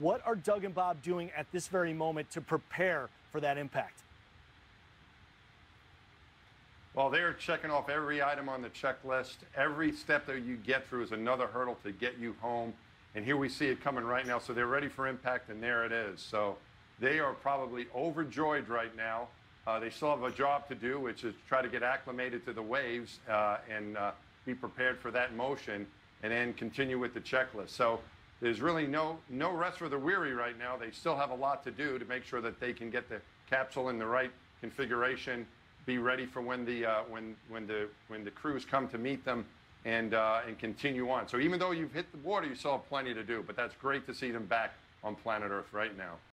What are Doug and Bob doing at this very moment to prepare for that impact? Well, they're checking off every item on the checklist. Every step that you get through is another hurdle to get you home. And here we see it coming right now. So they're ready for impact, and there it is. So they are probably overjoyed right now. They still have a job to do, which is try to get acclimated to the waves and be prepared for that motion, and then continue with the checklist. So there's really no rest for the weary right now. They still have a lot to do to make sure that they can get the capsule in the right configuration, be ready for when the crews come to meet them, and continue on. So even though you've hit the water, you still have plenty to do. But that's great to see them back on planet Earth right now.